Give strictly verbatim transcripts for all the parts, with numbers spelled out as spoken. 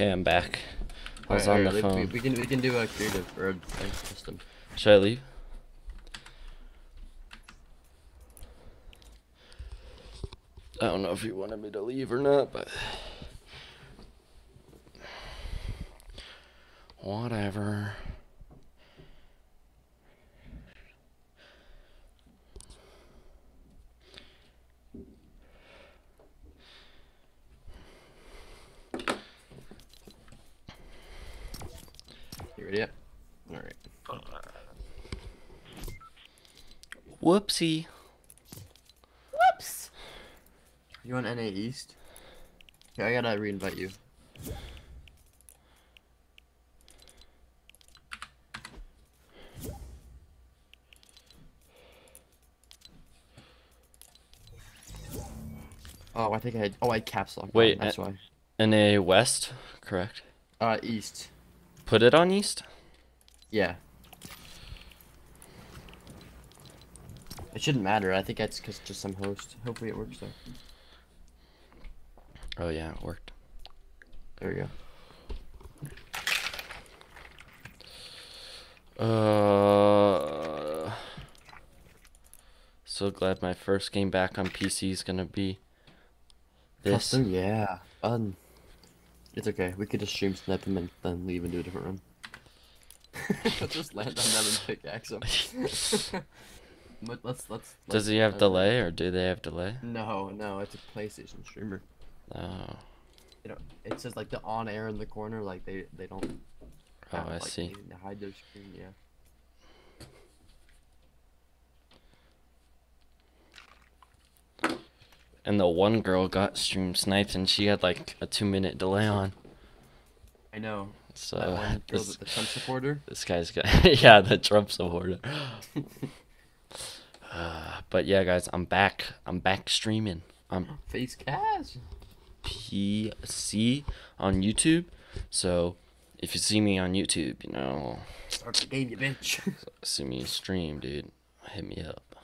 Okay, I'm back. I was right, on right, the look, phone. We, we, can, we can do a creative or a custom. Should I leave? I don't know if you wanted me to leave or not, but whatever. You ready? Yet? All right. Whoopsie. Whoops. You on N A East? Yeah, I gotta reinvite you. Oh, I think I had. Oh, I caps locked. Wait, on, that's why. N A West, correct? Uh, East. Put it on East? Yeah. It shouldn't matter. I think that's because just some host. Hopefully it works though. Oh yeah, it worked. There we go. Uh, so glad my first game back on P C is gonna be this. Custom, yeah, fun. It's okay. We could just stream snap him and then leave and do a different run. Just land on them and pickaxe him. let's, let's, let's Does he have delay or do they have delay? No, no. It's a PlayStation streamer. Oh. You know, it says like the on air in the corner, like they they don't. Oh, have, I like, see. They hide their screen, yeah. And the one girl got stream sniped, and she had like a two-minute delay on. I know. So that one girl, this, the Trump supporter. This guy's got yeah, the Trump supporter. uh, but yeah, guys, I'm back. I'm back streaming. I'm Face Cash P C on YouTube. So if you see me on YouTube, you know. Start the game, you bitch. See me stream, dude. Hit me up.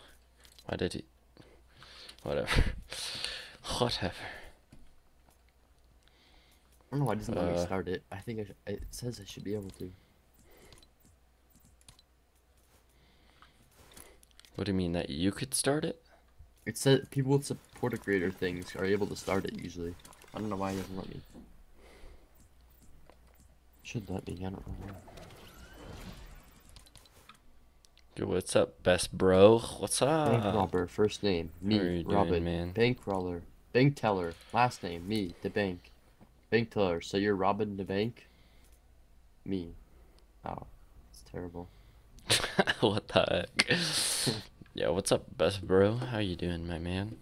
Why did he? Whatever. Whatever. I don't know why it doesn't let me start it. I think I should, it says I should be able to. What do you mean, that you could start it? It says people with supporter creator things are able to start it usually. I don't know why it doesn't let me. Should let me, I don't know. Dude, what's up, best bro? What's up? Bank robber, first name, me, Robin, man? Bank crawler, bank teller, last name, me, the bank. Bank teller, so you're Robin the bank? Me. Oh, it's terrible. What the heck? Yeah, what's up, best bro? How you doing, my man?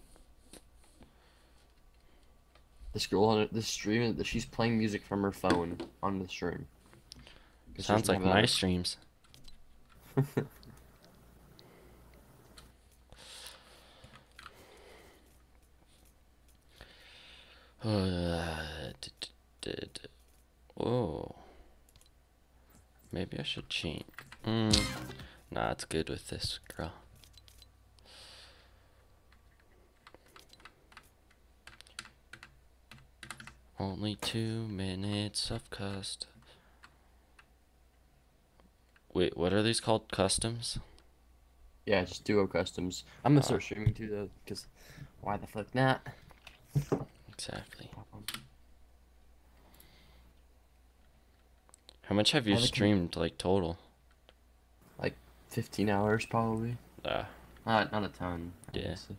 This girl on this stream, she's playing music from her phone on the stream. Sounds like my streams. Uh, did, did, oh, maybe I should change. Mm. Nah, it's good with this girl. Only two minutes of custom. Wait, what are these called? Customs? Yeah, just duo customs. I'm gonna oh. start streaming too though, because why the fuck not? Exactly. How much have you streamed, like, total? Like, fifteen hours, probably. Ah. Not, not a ton. Yeah. Honestly.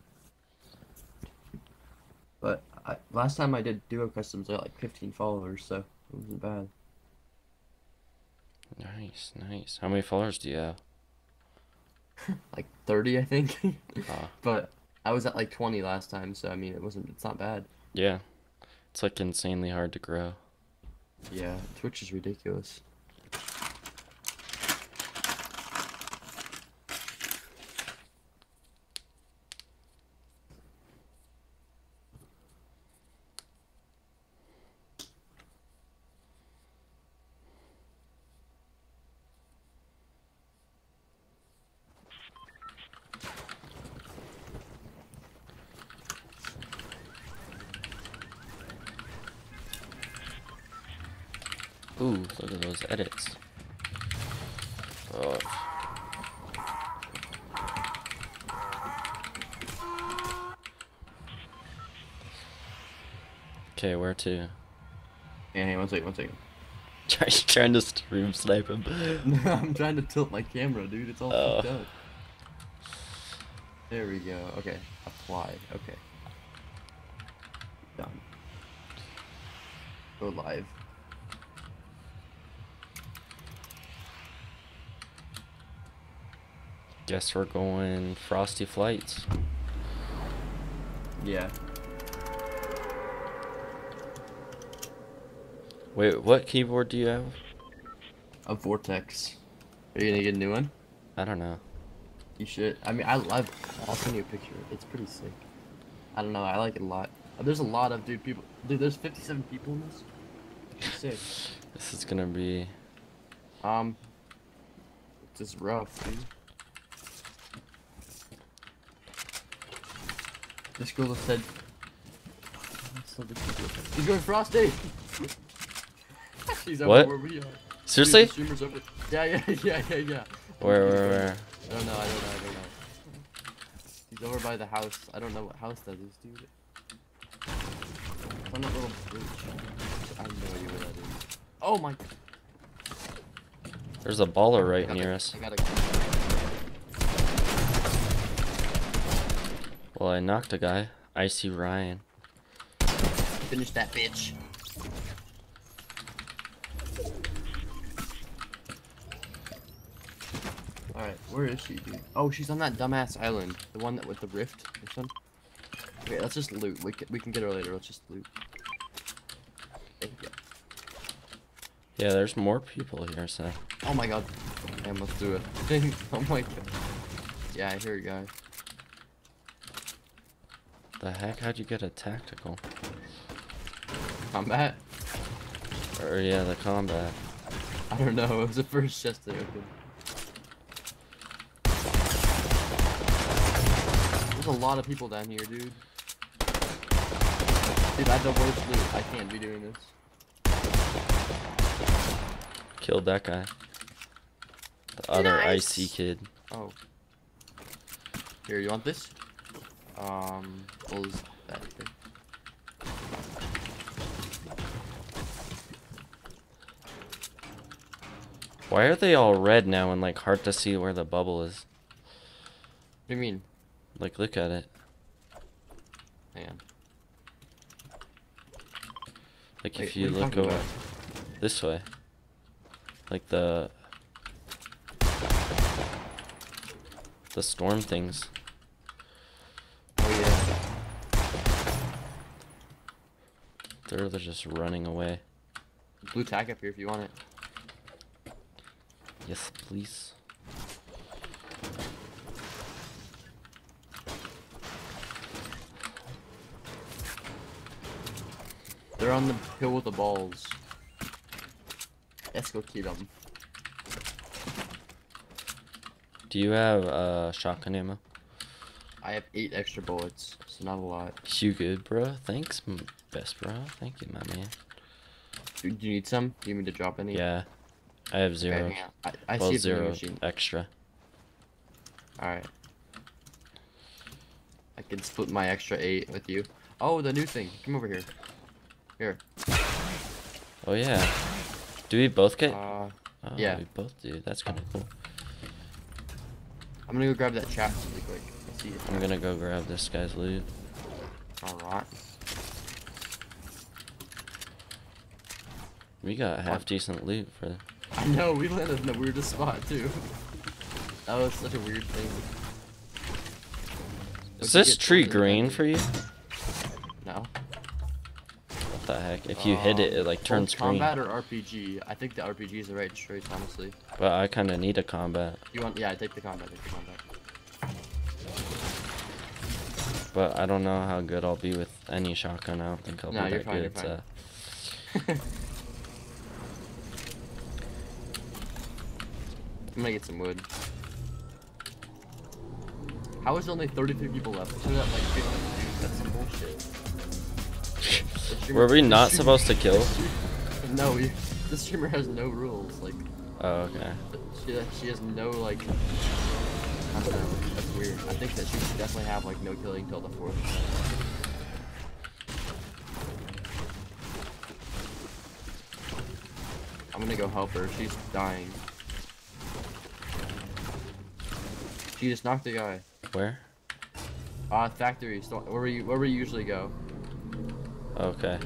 But, I, last time I did duo customs, I got, like, fifteen followers, so it wasn't bad. Nice, nice. How many followers do you have? Like, thirty, I think. Ah. But I was at, like, twenty last time, so, I mean, it wasn't, it's not bad. Yeah, it's like insanely hard to grow. Yeah, Twitch is ridiculous. Ooh, look at those edits. Oh. Okay, where to? Yeah, hey, one second, one second. Are you trying to stream snipe him? No, I'm trying to tilt my camera, dude. It's all oh. fucked up. There we go. Okay, apply. Okay. Done. Go live. Guess we're going Frosty Flights. Yeah. Wait, what keyboard do you have? A Vortex. Are you gonna get a new one? I don't know. You should. I mean, I love. I'll send you a picture. It's pretty sick. I don't know. I like it a lot. There's a lot of dude people. Dude, there's fifty-seven people in this. It's sick. This is gonna be. Um. Just rough, dude. This girl just said. He's going Frosty. She's what? Where we are. Seriously? Dude, the streamer's over. Yeah, yeah, yeah, yeah, yeah. Where, where, where? I don't know, I don't know, I don't know. He's over by the house. I don't know what house that is, dude. It's on that little bridge. I have no idea where that is. Oh my. There's a baller right near us. I gotta... Well, I knocked a guy. I see Ryan. Finish that bitch. Alright, where is she, dude? Oh, she's on that dumbass island. The one that with the rift or something. Okay, let's just loot. We can, we can get her later. Let's just loot. There you go. Yeah, there's more people here, so. Oh my god. Damn, let's do it. Oh my god. Yeah, I hear you guys. The heck? How'd you get a tactical? Combat? Or, yeah, the combat. I don't know. It was the first chest they opened. A lot of people down here, dude. Dude, I have the worst loot. I can't be doing this. Killed that guy. The other nice. Icy kid. Oh. Here, you want this? Um, close that thing. Why are they all red now and like hard to see where the bubble is? What do you mean? Like, look at it. Man. Like, Wait, if you look over this way, like the the storm things. Oh yeah. They're they're just running away. Blue tag up here if you want it. Yes, please. They're on the hill with the balls. Let's go kill them. Do you have uh, shotgun ammo? I have eight extra bullets. It's not a lot. You good, bro? Thanks, best bro. Thank you, my man. Dude, do you need some? Do you need me to drop any? Yeah, I have zero. Okay, I, I well, see zero extra. All right. I can split my extra eight with you. Oh, the new thing. Come over here. Here. Oh yeah. Do we both get? Uh, oh, yeah. We both do. That's kind of cool. I'm gonna go grab that chest really quick. I see it. I'm gonna go grab this guy's loot. All right. We got half decent loot for. I know. We landed in the weirdest spot too. That was such a weird thing. Is this tree green for you? No. The heck, if you um, hit it, it like turns green. Combat or R P G? I think the R P G is the right choice, honestly. But I kind of need a combat. You want? Yeah, I take the combat. Take the combat. But I don't know how good I'll be with any shotgun. I don't think I'll no, be that fine, good. You're fine. So. I'm gonna get some wood. How is there only thirty-three people left? That, like, that's some bullshit. Were we not supposed to kill? No, we This streamer has no rules, like. Oh, okay. She, she has no, like, I don't know, that's weird. I think that she should definitely have, like, no killing till the fourth. I'm gonna go help her, she's dying. She just knocked a guy. Where? Uh, factory, so where we, where we usually go. Okay.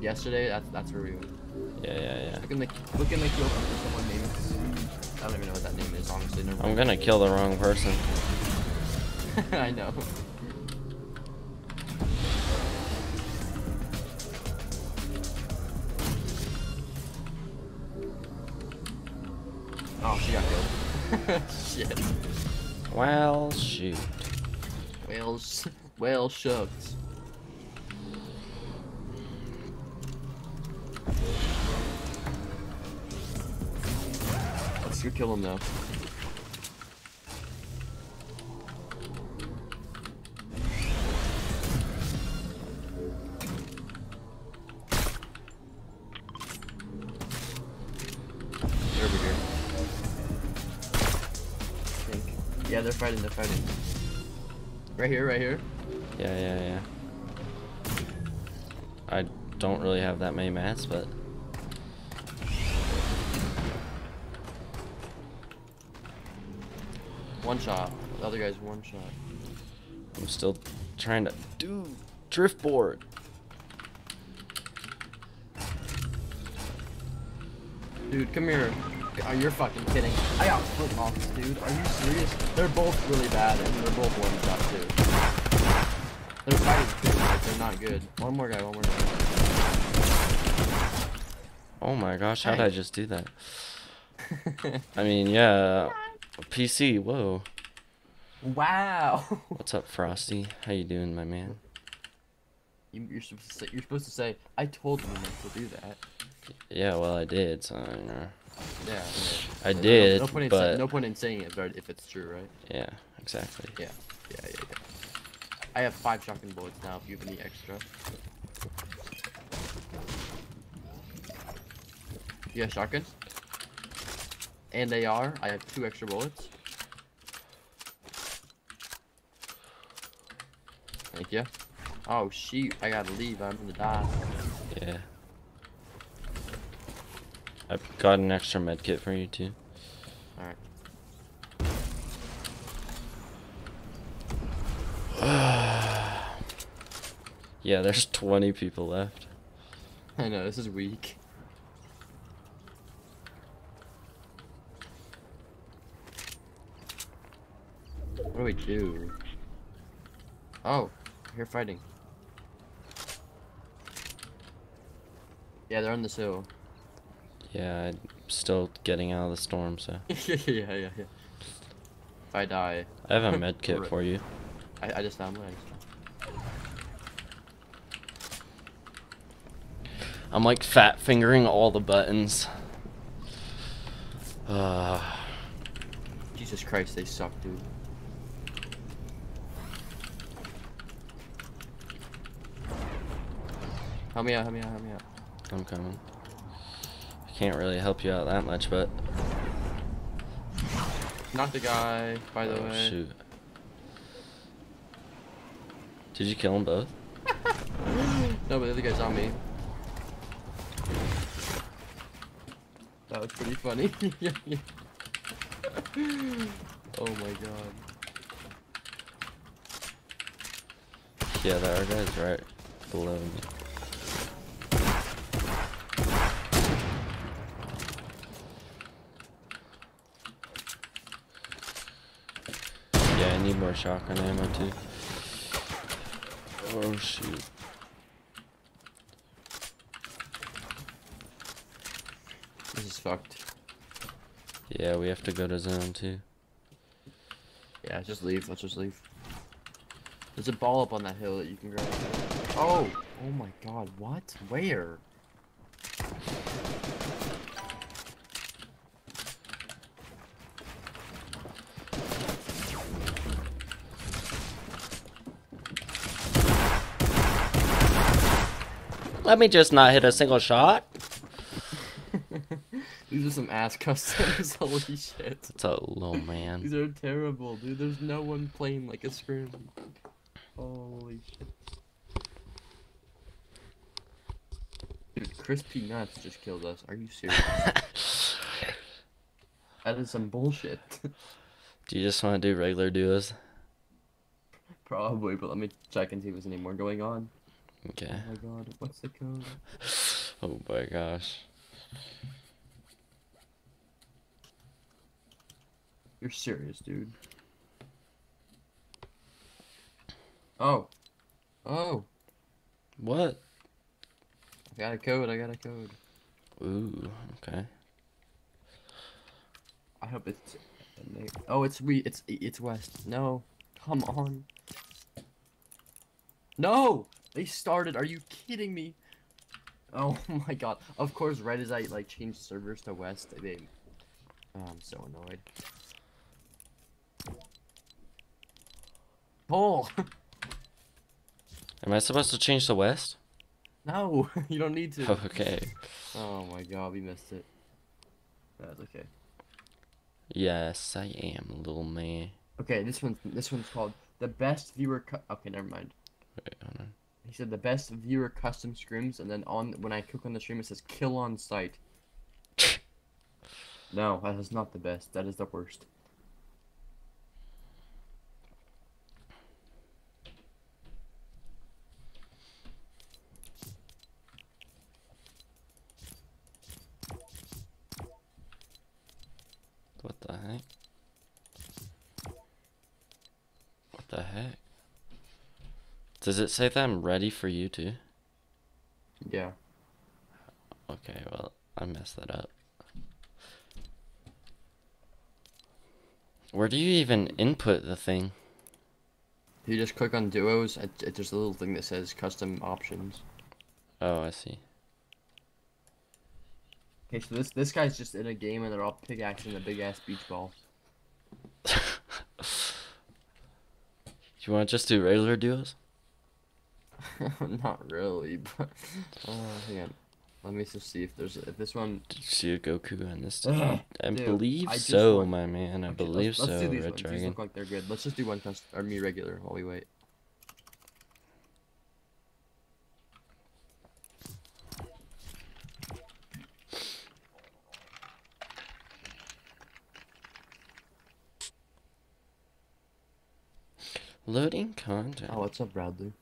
Yesterday, that's, that's where we went. Yeah, yeah, yeah. Look in the, look in the kill for someone named. I don't even know what that name is, honestly. Never I'm gonna kill the wrong person. I know. Oh, she got killed. Shit. Well, shoot. Well, sh well, shucks. You kill him now. They're over here. I think. Yeah, they're fighting, they're fighting. Right here, right here. Yeah, yeah, yeah. I don't really have that many mats, but... One shot. The other guy's one shot. I'm still trying to do drift board. Dude, come here. Oh, you're fucking kidding. I got flip off, dude. Are you serious? They're both really bad and they're both one shot too. They're fighting good, but they're not good. One more guy, one more guy. Oh my gosh, how'd I just do that? I mean, yeah. P C, whoa. Wow. What's up, Frosty? How you doing, my man? You, you're, supposed to say, you're supposed to say, I told you not to do that. Yeah, well, I did, so I don't know. Yeah, yeah. I so did, no, no point but... In, no point in saying it if it's true, right? Yeah, exactly. Yeah, yeah, yeah, yeah. I have five shotgun bullets now if you have any extra. You have shotguns? And A R, I have two extra bullets. Thank you. Oh shoot, I gotta leave, I'm gonna die. Yeah. I've got an extra med kit for you too. Alright. Yeah, there's twenty people left. I know, this is weak. What do we do? Oh, you're fighting. Yeah, they're on this hill. Yeah, I'm still getting out of the storm, so. yeah, yeah, yeah. If I die. I have a med kit for you. I, I just found one. I'm like fat fingering all the buttons. Uh. Jesus Christ, they suck, dude. Help me out, help me out, help me out. I'm coming. I can't really help you out that much, but... Not the guy, by the oh, way. Shoot. Did you kill them both? No, but the other guy's on me. That was pretty funny. Oh my god. Yeah, that other guy's right below me. I need more shotgun ammo too. Oh shoot. This is fucked. Yeah, we have to go to zone two. Yeah, just leave. Let's just leave. There's a ball up on that hill that you can grab. Oh! Oh my god, what? Where? Let me just not hit a single shot. These are some ass customs. Holy shit. What's up, little man? These are terrible, dude. There's no one playing like a scrim. Holy shit. Dude, Crispy Nuts just killed us. Are you serious? That is some bullshit. Do you just want to do regular duos? Probably, but let me check and see if there's any more going on. Okay. Oh my god, what's the code? Oh my gosh. You're serious, dude. Oh. Oh. What? I got a code, I got a code. Ooh, okay. I hope it's... Oh, it's we. It's it's west. No. Come on. No! They started. Are you kidding me? Oh my god. Of course, right as I like changed servers to west, they... Oh, I'm so annoyed. Oh! Am I supposed to change to west? No, you don't need to. Okay. Oh my god, we missed it. That's okay. Yes, I am, little man. Okay, this one's this one's called the best viewer. Cu okay, never mind. Wait, hold on. He said the best viewer custom scrims, and then on when I click on the stream, it says kill on site. No, that is not the best. That is the worst. What the heck? What the heck? Does it say that I'm ready for you too? Yeah. Okay, well, I messed that up. Where do you even input the thing? You just click on duos, it, it, there's a little thing that says custom options. Oh, I see. Okay, so this this guy's just in a game and they're all pickaxing the big ass beach ball. Do you want to just do regular duos? Not really, but uh, hang on. Let me just see if there's if this one. Did you see a Goku on this? Dude, I believe I so, want... my man. I okay, believe let's, let's so. Do these Red ones. Dragon. These look like they're good. Let's just do one test or me regular while we wait. Loading content. Oh, what's up, Bradley?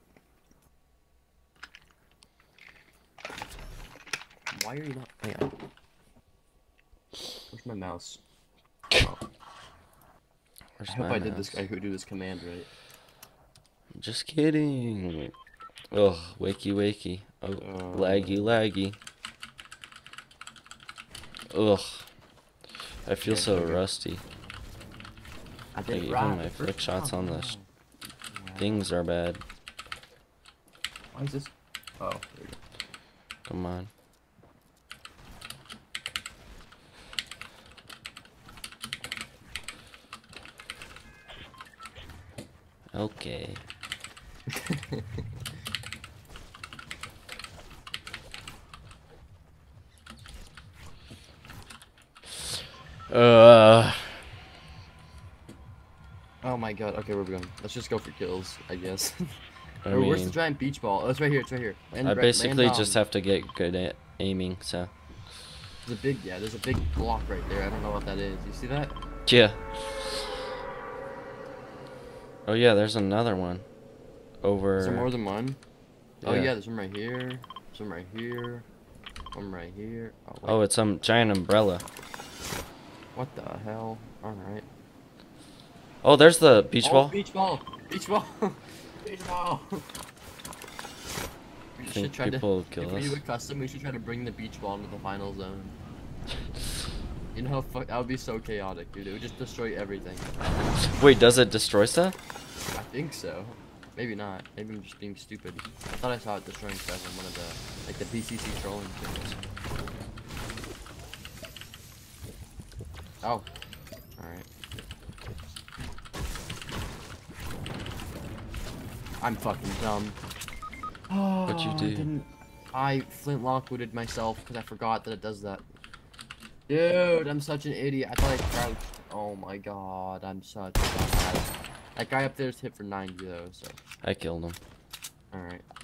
Why are you not? Hang on. Where's my mouse? Oh. Where's I hope my I mouse? Did this. I could do this command right. Just kidding. Oh, wakey, wakey. Oh, um... laggy, laggy. Ugh. I feel yeah, so okay. rusty. I did like, even my flick shots time. on this. Things are bad. Why is this? Oh, there you go. Come on. Okay. uh. Oh my god. Okay, where are we going? Let's just go for kills, I guess. I mean, where's the giant beach ball? Oh, it's right here. It's right here. Land, I basically just have to get good at aiming. So. There's a big yeah. There's a big block right there. I don't know what that is. You see that? Yeah. Oh yeah, there's another one. Over. Is there more than one? Yeah. Oh yeah, there's one right here. Some right here. One right here. Oh, oh, it's some giant umbrella. What the hell? All right. Oh, there's the beach oh, ball. Beach ball. Beach ball. Beach ball. We should try people to. Kill if us. we do a custom, we should try to bring the beach ball into the final zone. You know how fuck that would be so chaotic, dude. It would just destroy everything. Wait, does it destroy stuff? I think so. Maybe not. Maybe I'm just being stupid. I thought I saw it destroying stuff in one of the like the P C C trolling things. Oh. Alright. I'm fucking dumb. Oh, what'd you do? I, I flintlock-wooded myself because I forgot that it does that. Dude, I'm such an idiot. I thought I crouched. Oh my god, I'm such a bad. That guy up there is hit for ninety though, so. I killed him. Alright.